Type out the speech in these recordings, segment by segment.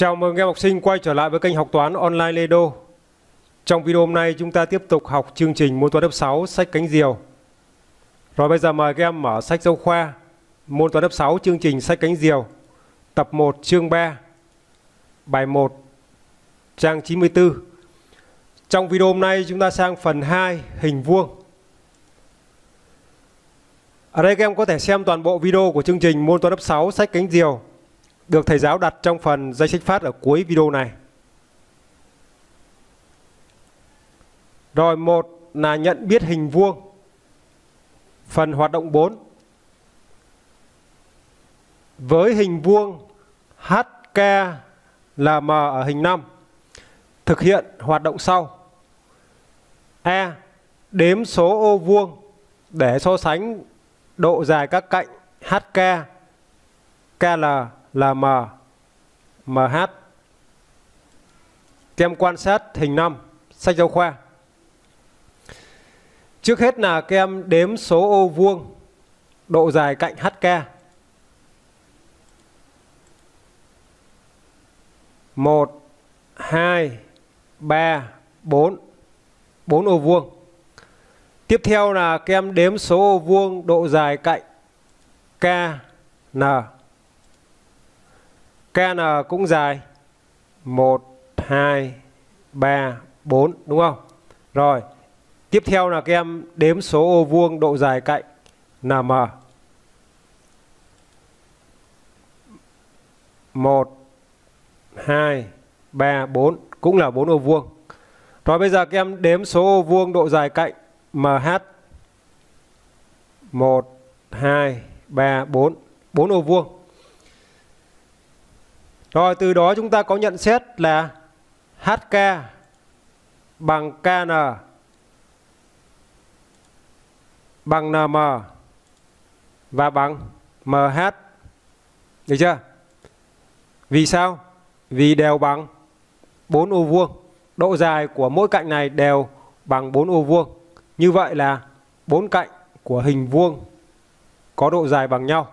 Chào mừng các em học sinh quay trở lại với kênh Học Toán Online Lê Đô. Trong video hôm nay chúng ta tiếp tục học chương trình môn toán lớp 6 sách Cánh Diều. Rồi bây giờ mời các em mở sách giáo khoa môn toán lớp 6 chương trình sách Cánh Diều, tập 1 chương 3, bài 1, trang 94. Trong video hôm nay chúng ta sang phần 2 hình vuông. Ở đây các em có thể xem toàn bộ video của chương trình môn toán lớp 6 sách Cánh Diều được thầy giáo đặt trong phần danh sách phát ở cuối video này. Rồi, một là nhận biết hình vuông, phần hoạt động 4. Với hình vuông HKLM ở hình 5, thực hiện hoạt động sau. A. Đếm số ô vuông để so sánh độ dài các cạnh HK, KL là M, MH. Các em quan sát hình 5 sách giáo khoa. Trước hết là các em đếm số ô vuông độ dài cạnh HK. Một, hai, ba, bốn ô vuông. Tiếp theo là các em đếm số ô vuông độ dài cạnh KN. KN cũng dài 1, 2, 3, 4 đúng không? Rồi, tiếp theo là các em đếm số ô vuông độ dài cạnh NM. 1, 2, 3, 4 cũng là 4 ô vuông. Rồi bây giờ các em đếm số ô vuông độ dài cạnh MH. 1, 2, 3, 4, 4 ô vuông. Rồi từ đó chúng ta có nhận xét là HK bằng KN bằng NM và bằng MH. Được chưa? Vì sao? Vì đều bằng 4 ô vuông. Độ dài của mỗi cạnh này đều bằng 4 ô vuông. Như vậy là 4 cạnh của hình vuông có độ dài bằng nhau.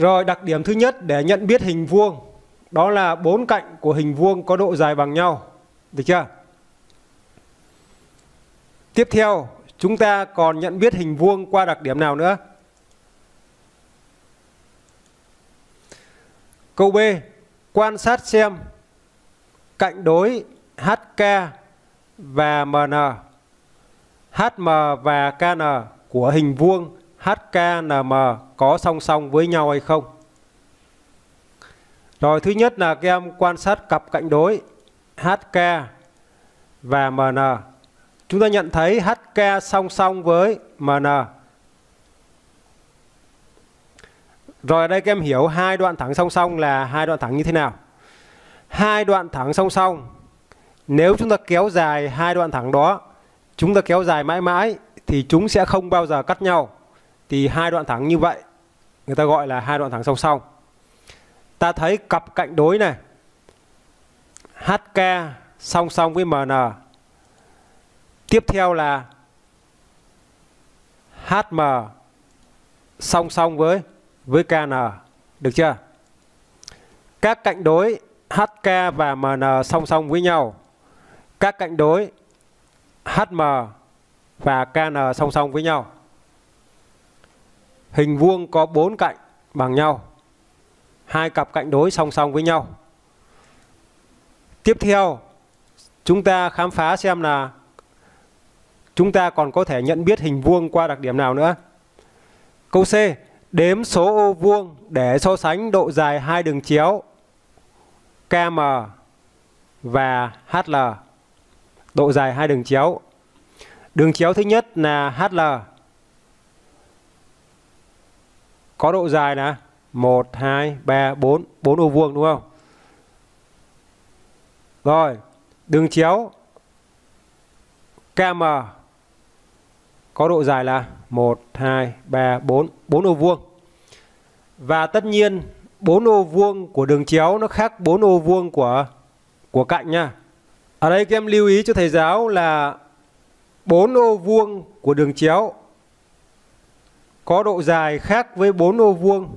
Rồi, đặc điểm thứ nhất để nhận biết hình vuông đó là 4 cạnh của hình vuông có độ dài bằng nhau. Được chưa? Tiếp theo, chúng ta còn nhận biết hình vuông qua đặc điểm nào nữa? Câu B, quan sát xem cạnh đối HK và MN, HM và KN của hình vuông HKNM có song song với nhau hay không. Rồi thứ nhất là các em quan sát cặp cạnh đối HK và MN. Chúng ta nhận thấy HK song song với MN. Rồi ở đây các em hiểu hai đoạn thẳng song song là hai đoạn thẳng như thế nào. Hai đoạn thẳng song song, nếu chúng ta kéo dài hai đoạn thẳng đó, chúng ta kéo dài mãi mãi thì chúng sẽ không bao giờ cắt nhau. Thì hai đoạn thẳng như vậy người ta gọi là hai đoạn thẳng song song. Ta thấy cặp cạnh đối này HK song song với MN. Tiếp theo là HM song song với KN. Được chưa? Các cạnh đối HK và MN song song với nhau. Các cạnh đối HM và KN song song với nhau. Hình vuông có 4 cạnh bằng nhau. Hai cặp cạnh đối song song với nhau. Tiếp theo, chúng ta khám phá xem là chúng ta còn có thể nhận biết hình vuông qua đặc điểm nào nữa. Câu C, đếm số ô vuông để so sánh độ dài hai đường chéo KM và HL. Độ dài hai đường chéo. Đường chéo thứ nhất là HL. Có độ dài là 1, 2, 3, 4, 4 ô vuông đúng không? Rồi, đường chéo KM có độ dài là 1, 2, 3, 4, 4 ô vuông. Và tất nhiên 4 ô vuông của đường chéo nó khác 4 ô vuông của cạnh nha. Ở đây các em lưu ý cho thầy giáo là 4 ô vuông của đường chéo có độ dài khác với 4 ô vuông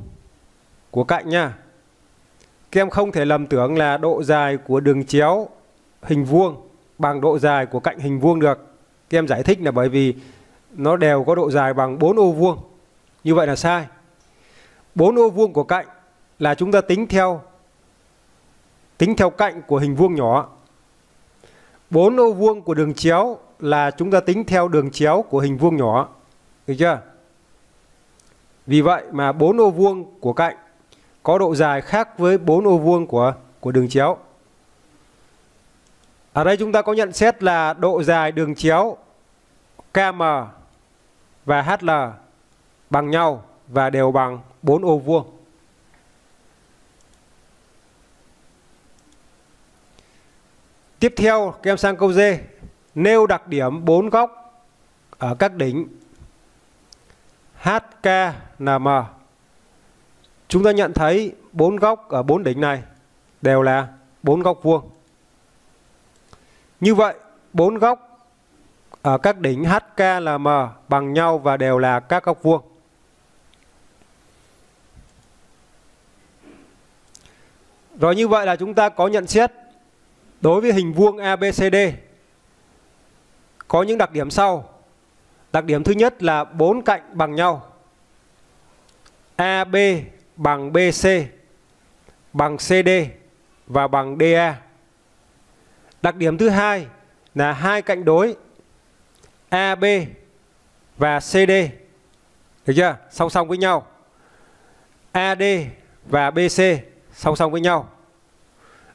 của cạnh nha. Các em không thể lầm tưởng là độ dài của đường chéo hình vuông bằng độ dài của cạnh hình vuông được. Các em giải thích là bởi vì nó đều có độ dài bằng 4 ô vuông. Như vậy là sai. 4 ô vuông của cạnh là chúng ta tính theo cạnh của hình vuông nhỏ. 4 ô vuông của đường chéo là chúng ta tính theo đường chéo của hình vuông nhỏ. Được chưa? Vì vậy mà 4 ô vuông của cạnh có độ dài khác với 4 ô vuông của đường chéo. Ở đây chúng ta có nhận xét là độ dài đường chéo KM và HL bằng nhau và đều bằng 4 ô vuông. Tiếp theo các em sang câu D. Nêu đặc điểm 4 góc ở các đỉnh HKNM. Chúng ta nhận thấy 4 góc ở 4 đỉnh này đều là 4 góc vuông. Như vậy 4 góc ở các đỉnh HKNM bằng nhau và đều là các góc vuông. Rồi như vậy là chúng ta có nhận xét đối với hình vuông ABCD có những đặc điểm sau. Đặc điểm thứ nhất là 4 cạnh bằng nhau. AB bằng BC, bằng CD và bằng DA. Đặc điểm thứ hai là hai cạnh đối AB và CD. Được chưa? Song song với nhau. AD và BC song song với nhau.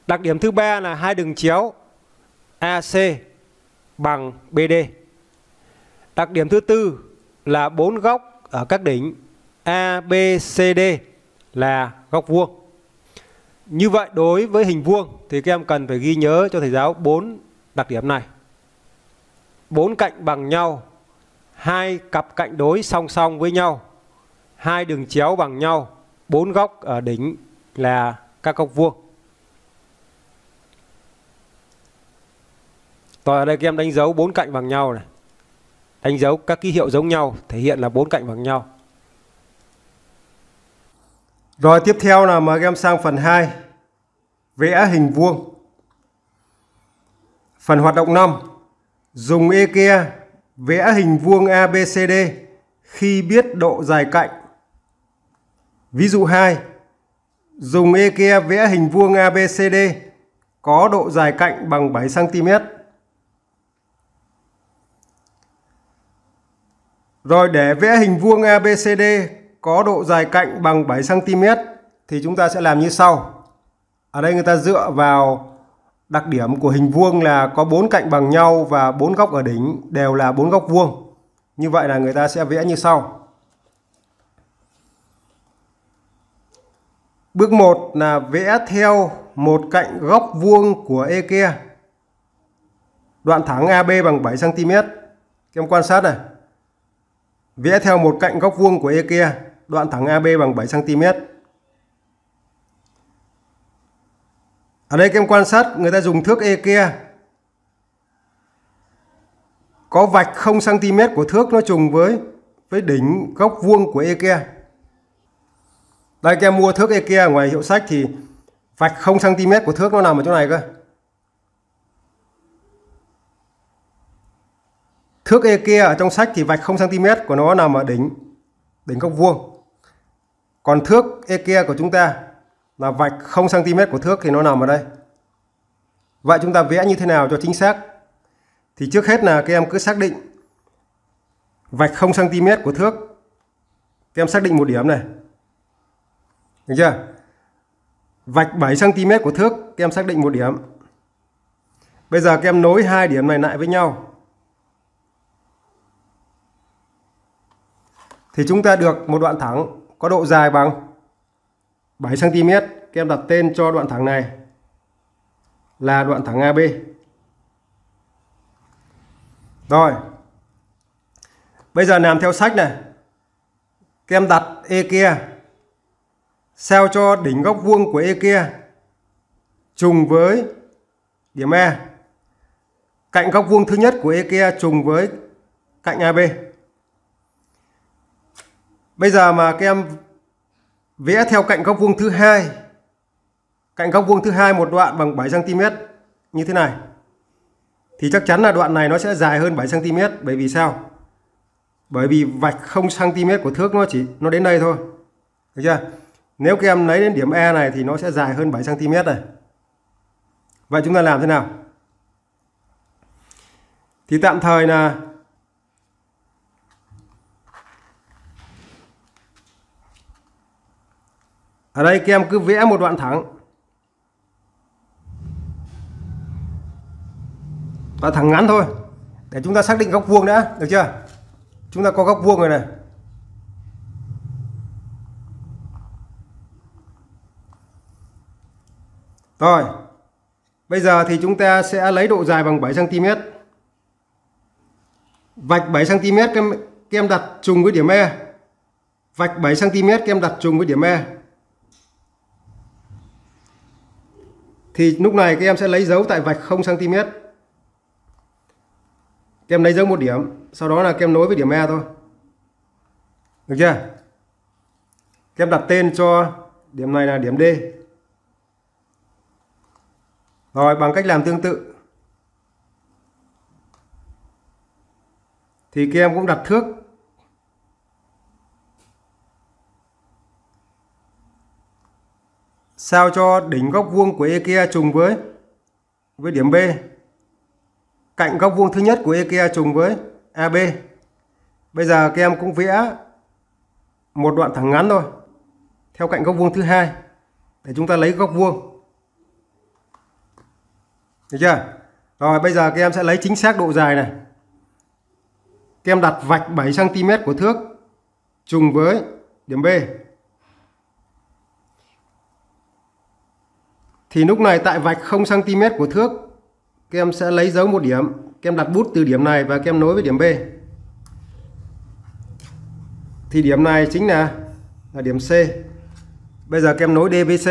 Đặc điểm thứ ba là hai đường chéo AC bằng BD. Đặc điểm thứ tư là 4 góc ở các đỉnh ABCD là góc vuông. Như vậy đối với hình vuông thì các em cần phải ghi nhớ cho thầy giáo 4 đặc điểm này. 4 cạnh bằng nhau, hai cặp cạnh đối song song với nhau, hai đường chéo bằng nhau, 4 góc ở đỉnh là các góc vuông. Rồi ở đây các em đánh dấu 4 cạnh bằng nhau này. Đánh dấu các ký hiệu giống nhau thể hiện là 4 cạnh bằng nhau. Rồi tiếp theo là mời các em sang phần 2. Vẽ hình vuông. Phần hoạt động 5. Dùng êke vẽ hình vuông ABCD khi biết độ dài cạnh. Ví dụ 2. Dùng êke vẽ hình vuông ABCD có độ dài cạnh bằng 7 cm. Rồi để vẽ hình vuông ABCD có độ dài cạnh bằng 7 cm thì chúng ta sẽ làm như sau. Ở đây người ta dựa vào đặc điểm của hình vuông là có 4 cạnh bằng nhau và 4 góc ở đỉnh đều là 4 góc vuông. Như vậy là người ta sẽ vẽ như sau. Bước 1 là vẽ theo một cạnh góc vuông của êke. Đoạn thẳng AB bằng 7 cm. Các em quan sát này. Vẽ theo một cạnh góc vuông của êke, đoạn thẳng AB bằng 7 cm. Ở đây các em quan sát người ta dùng thước êke. Có vạch 0 cm của thước nó trùng với đỉnh góc vuông của êke. Đây các em mua thước êke ở ngoài hiệu sách thì vạch 0 cm của thước nó nằm ở chỗ này cơ. Thước êke ở trong sách thì vạch 0 cm của nó nằm ở đỉnh góc vuông. Còn thước êke của chúng ta là vạch 0 cm của thước thì nó nằm ở đây. Vậy chúng ta vẽ như thế nào cho chính xác? Thì trước hết là các em cứ xác định vạch 0 cm của thước. Các em xác định một điểm này. Được chưa? Vạch 7 cm của thước, các em xác định một điểm. Bây giờ các em nối hai điểm này lại với nhau. Thì chúng ta được một đoạn thẳng có độ dài bằng 7 cm. Các em đặt tên cho đoạn thẳng này là đoạn thẳng AB. Rồi. Bây giờ làm theo sách này. Các em đặt êke sao cho đỉnh góc vuông của êke trùng với điểm E. Cạnh góc vuông thứ nhất của êke trùng với cạnh AB. Bây giờ mà các em Vẽ theo cạnh góc vuông thứ hai. Cạnh góc vuông thứ hai một đoạn bằng 7 cm như thế này. Thì chắc chắn là đoạn này nó sẽ dài hơn 7 cm. Bởi vì sao? Bởi vì vạch 0 cm của thước nó đến đây thôi. Được chưa? Nếu các em lấy đến điểm E này thì nó sẽ dài hơn 7 cm này. Vậy chúng ta làm thế nào? Thì tạm thời là ở đây các em cứ vẽ một đoạn thẳng. Đoạn thẳng ngắn thôi. Để chúng ta xác định góc vuông đã. Được chưa? Chúng ta có góc vuông rồi này. Rồi. Bây giờ thì chúng ta sẽ lấy độ dài bằng 7 cm. Vạch 7 cm các em đặt trùng với điểm E. Vạch 7 cm các em đặt trùng với điểm E. Thì lúc này các em sẽ lấy dấu tại vạch 0 cm. Các em lấy dấu một điểm, sau đó là các em nối với điểm E thôi. Được chưa? Các em đặt tên cho điểm này là điểm D. Rồi, bằng cách làm tương tự thì các em cũng đặt thước. Sao cho đỉnh góc vuông của êke trùng với điểm B. Cạnh góc vuông thứ nhất của êke trùng với AB. Bây giờ các em cũng vẽ một đoạn thẳng ngắn thôi. Theo cạnh góc vuông thứ hai để chúng ta lấy góc vuông. Được chưa? Rồi bây giờ các em sẽ lấy chính xác độ dài này. Các em đặt vạch 7 cm của thước trùng với điểm B. Thì lúc này tại vạch 0 cm của thước, các em sẽ lấy dấu một điểm, các em đặt bút từ điểm này và các em nối với điểm B. Thì điểm này chính là điểm C. Bây giờ các em nối D với C.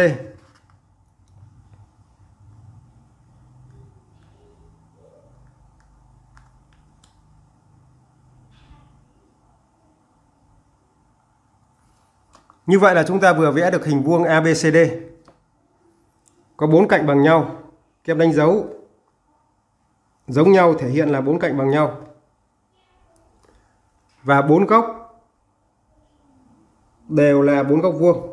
Như vậy là chúng ta vừa vẽ được hình vuông ABCD. Có 4 cạnh bằng nhau, các em đánh dấu giống nhau thể hiện là 4 cạnh bằng nhau và 4 góc đều là 4 góc vuông.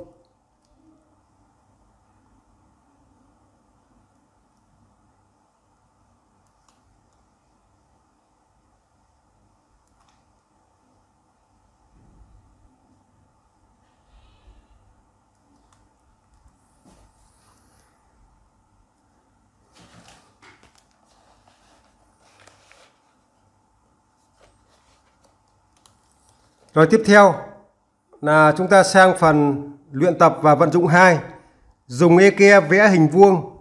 Rồi tiếp theo là chúng ta sang phần luyện tập và vận dụng 2. Dùng êke vẽ hình vuông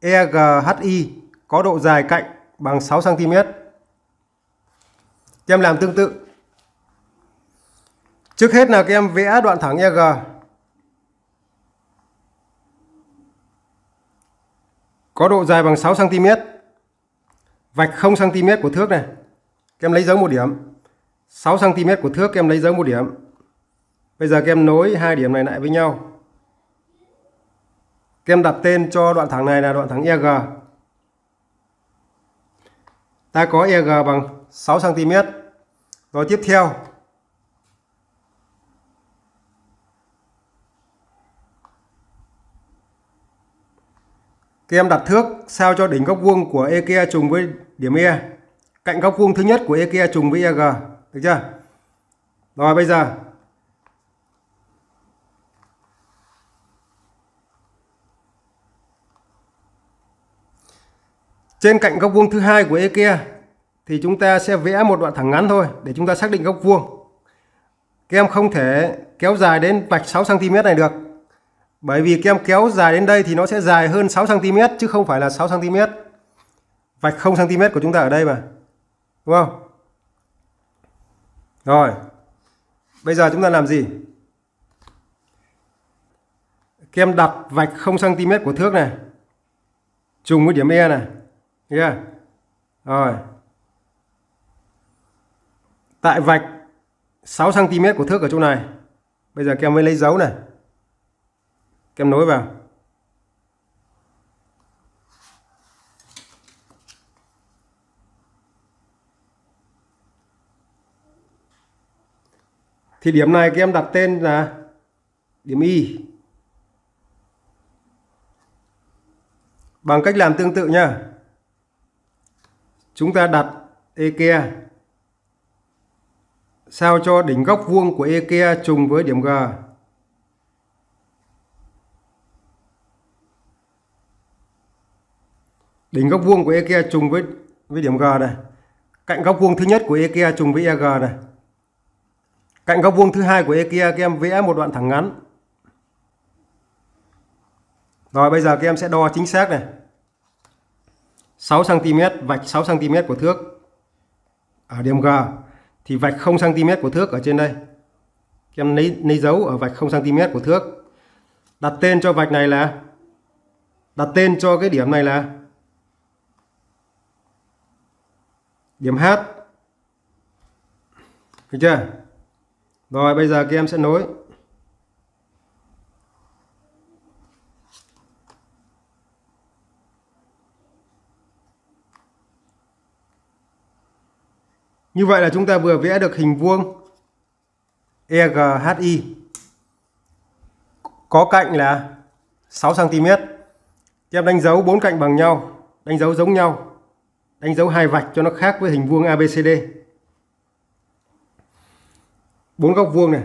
EGHI có độ dài cạnh bằng 6 cm. Các em làm tương tự. Trước hết là các em vẽ đoạn thẳng EG. Có độ dài bằng 6 cm. Vạch 0 cm của thước này. Các em lấy dấu một điểm. 6 cm của thước các em lấy dấu một điểm. Bây giờ các em nối hai điểm này lại với nhau. Các em đặt tên cho đoạn thẳng này là đoạn thẳng EG. Ta có EG bằng 6 cm. Rồi tiếp theo các em đặt thước sao cho đỉnh góc vuông của êke trùng với điểm E. Cạnh góc vuông thứ nhất của êke trùng với EG. Được chưa? Rồi bây giờ trên cạnh góc vuông thứ hai của êke thì chúng ta sẽ vẽ một đoạn thẳng ngắn thôi để chúng ta xác định góc vuông. Các em không thể kéo dài đến vạch 6 cm này được. Bởi vì các em kéo dài đến đây thì nó sẽ dài hơn 6 cm chứ không phải là 6 cm. Vạch 0 cm của chúng ta ở đây mà. Đúng không? Rồi, bây giờ chúng ta làm gì? Các em đặt vạch 0 cm của thước này trùng với điểm E này. Yeah. Rồi. Tại vạch 6 cm của thước ở chỗ này. Bây giờ các em mới lấy dấu này. Các em nối vào. Thì điểm này các em đặt tên là điểm Y. Bằng cách làm tương tự nha. Chúng ta đặt êke sao cho đỉnh góc vuông của êke trùng với điểm G. Đỉnh góc vuông của êke trùng với điểm G này. Cạnh góc vuông thứ nhất của êke trùng với EG này. Cạnh góc vuông thứ hai của êke các em vẽ một đoạn thẳng ngắn. Rồi bây giờ các em sẽ đo chính xác này. 6 cm, vạch 6 cm của thước ở điểm G thì vạch 0 cm của thước ở trên đây. Các em lấy dấu ở vạch 0 cm của thước. Đặt tên cho vạch này là, đặt tên cho cái điểm này là điểm H. Được chưa? Rồi bây giờ các em sẽ nối. Như vậy là chúng ta vừa vẽ được hình vuông EGHI có cạnh là 6 cm. Các em đánh dấu 4 cạnh bằng nhau, đánh dấu giống nhau, đánh dấu hai vạch cho nó khác với hình vuông ABCD. 4 góc vuông này.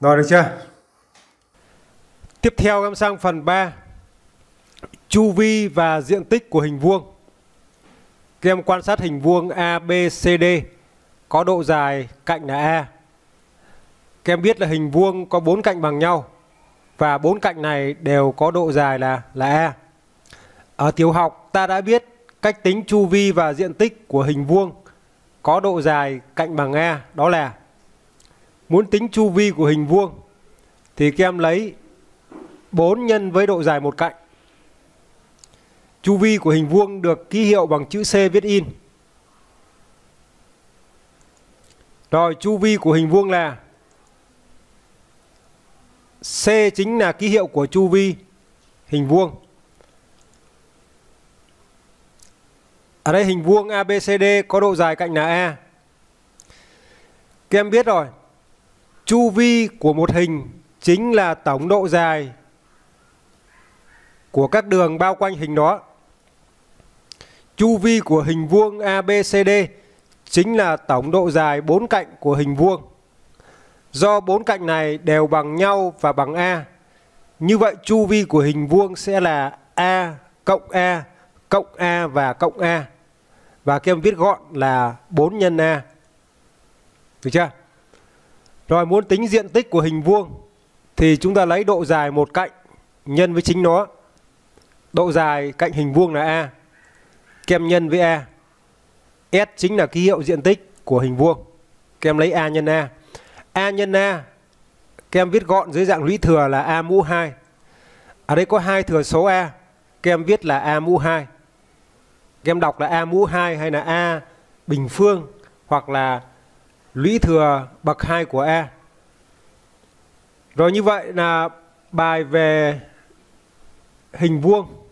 Rồi, được chưa? Tiếp theo em sang phần 3. Chu vi và diện tích của hình vuông. Các em quan sát hình vuông ABCD có độ dài cạnh là A. Các em biết là hình vuông có 4 cạnh bằng nhau và 4 cạnh này đều có độ dài là A. Ở tiểu học ta đã biết cách tính chu vi và diện tích của hình vuông có độ dài cạnh bằng A, đó là muốn tính chu vi của hình vuông thì các em lấy 4 nhân với độ dài một cạnh. Chu vi của hình vuông được ký hiệu bằng chữ C viết in. Rồi chu vi của hình vuông là C chính là ký hiệu của chu vi hình vuông. Ở đây hình vuông ABCD có độ dài cạnh là A. Các em biết rồi, chu vi của một hình chính là tổng độ dài của các đường bao quanh hình đó. Chu vi của hình vuông ABCD chính là tổng độ dài 4 cạnh của hình vuông. Do 4 cạnh này đều bằng nhau và bằng A, như vậy chu vi của hình vuông sẽ là A cộng A cộng A và cộng A. Và các em viết gọn là 4 nhân A. Được chưa? Rồi muốn tính diện tích của hình vuông thì chúng ta lấy độ dài một cạnh nhân với chính nó. Độ dài cạnh hình vuông là A, các em nhân với A. S chính là ký hiệu diện tích của hình vuông. Các em lấy A nhân A. A nhân A các em viết gọn dưới dạng lũy thừa là A mũ 2. Ở đây có 2 thừa số A, các em viết là A mũ 2. Các em đọc là A mũ 2 hay là A bình phương hoặc là lũy thừa bậc 2 của A. Rồi như vậy là bài về hình vuông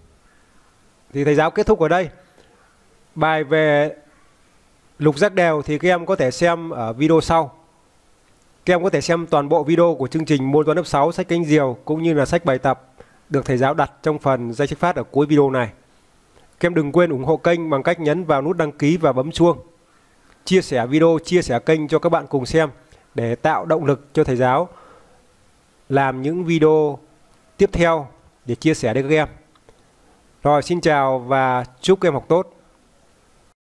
thì thầy giáo kết thúc ở đây. Bài về lục giác đều thì các em có thể xem ở video sau. Các em có thể xem toàn bộ video của chương trình môn toán lớp 6 sách Cánh Diều cũng như là sách bài tập được thầy giáo đặt trong phần danh sách phát ở cuối video này. Các em đừng quên ủng hộ kênh bằng cách nhấn vào nút đăng ký và bấm chuông. Chia sẻ video, chia sẻ kênh cho các bạn cùng xem để tạo động lực cho thầy giáo làm những video tiếp theo để chia sẻ đến các em. Rồi xin chào và chúc các em học tốt.